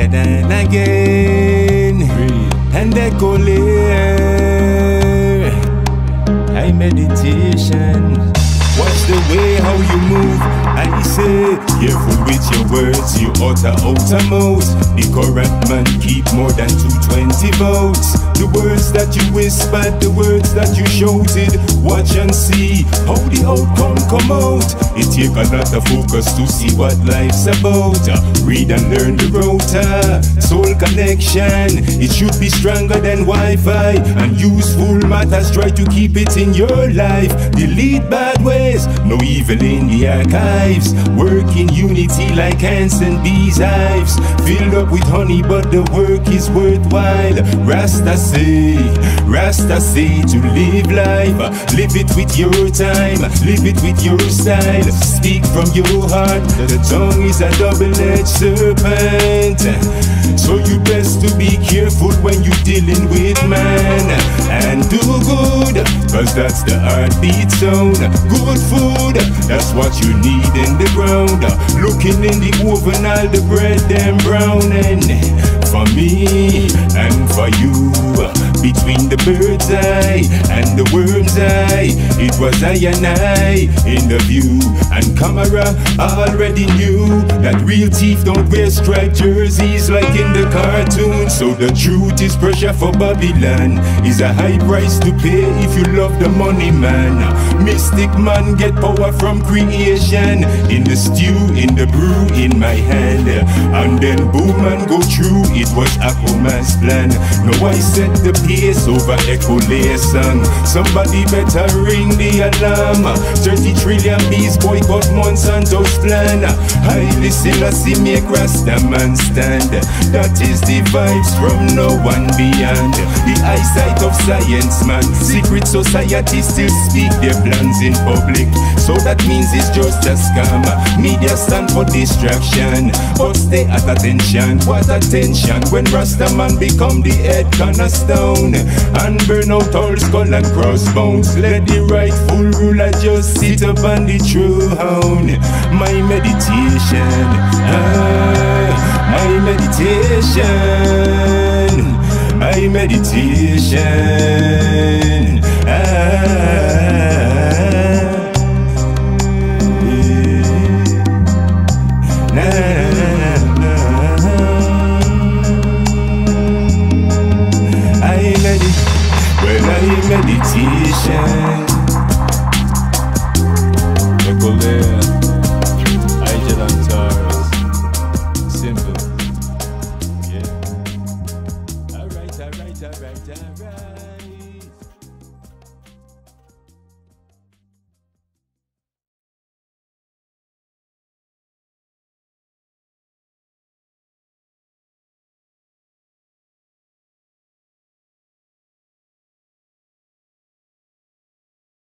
Ijahdan again, and I go live. I meditation. Watch the way how you move. I say, careful with your words you utter outermost. The corrupt man keep more than 220 votes. The words that you whispered, the words that you shouted. Watch and see how the outcome come out. It take a lot of focus to see what life's about. Read and learn the router, soul connection. It should be stronger than Wi-Fi. And useful matters, try to keep it in your life. Delete bad ways, no evil in the archives. Work in unity like ants and bees hives. Filled up with honey but the work is worthwhile. Rasta say to live life. Live it with your time, live it with your style. Speak from your heart, the tongue is a double-edged serpent. So you best to be careful when you dealing with man. And do good, cause that's the heartbeat sound. Good food, that's what you need in the ground. Looking in the oven, all the bread them browning. For me and for you, between the bird's eye and the worm's eye, it was I and I in the view. And camera already knew that real teeth don't wear striped jerseys like in the cartoon. So the truth is pressure for Babylon is a high price to pay if you love the money man. Mystic man get power from creation. In the stew, in the brew, in my hand. And then boom and go through. It was Aquaman's plan. Now I set the pace over echolation. Somebody better ring the alarm. 30 trillion bees boycott Monsanto's plan. Highly Selassie make Rastaman stand. That is the vibes from no one beyond. The eyesight of science man. Secret societies still speak their plans in public. So that means it's just a scam. Media stand for distraction, but stay at attention. What attention? When Rastaman become the head cornerstone and burn out all skull and crossbones, let the rightful ruler just sit upon the throne. My meditation, my meditation, my meditation, meditation. Ijahdan Taurus. Simple. Yeah. Alright.